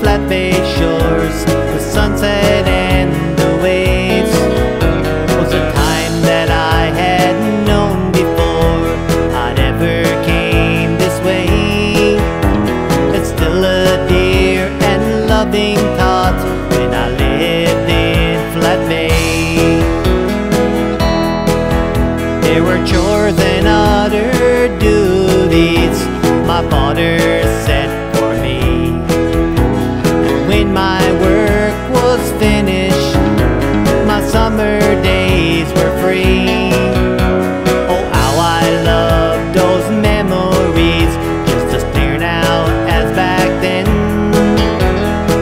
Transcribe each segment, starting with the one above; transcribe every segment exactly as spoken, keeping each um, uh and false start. Flat Bay shores, the sunset and the waves was a time that I had known before I never came this way. It's still a dear and loving thought when I lived in Flat Bay. There were chores and other duties my father said finished, my summer days were free. Oh, how I loved those memories, just as clear now as back then.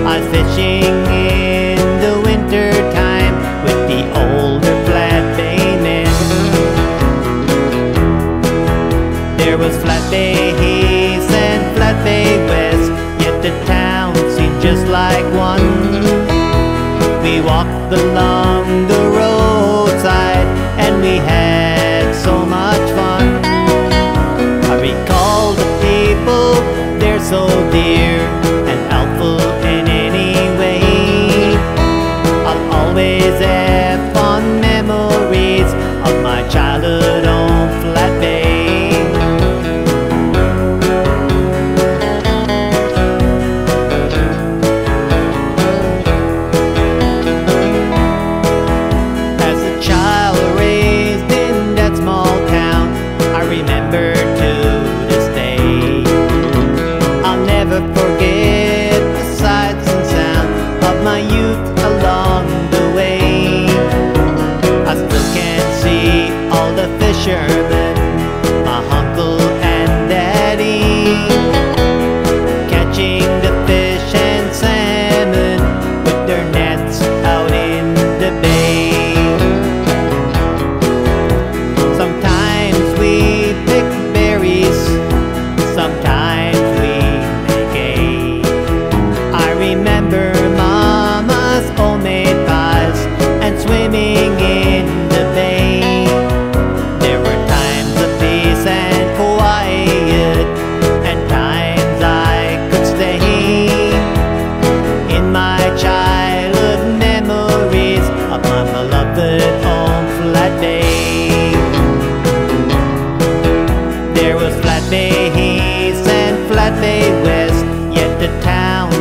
I was fishing in the winter time with the older Flat Bay men. There was Flat Bay East and Flat Bay West, yet the town seemed just like one. We walked along the roadside and we had so much fun. I recall the people, they're so dear and helpful in any way. I'll always have fond memories of my childhood on Flat Bay. Forget the sights and sounds of my youth along the way. I still can't see all the fishermen, my uncle and daddy, catching the fish and salmon with their nets out in the bay. Sometimes we pick berries, sometimes swimming in the bay. There were times of peace and quiet, and times I could stay. In my childhood memories of my beloved home Flat Bay. There was Flat Bay East and Flat Bay West, yet the town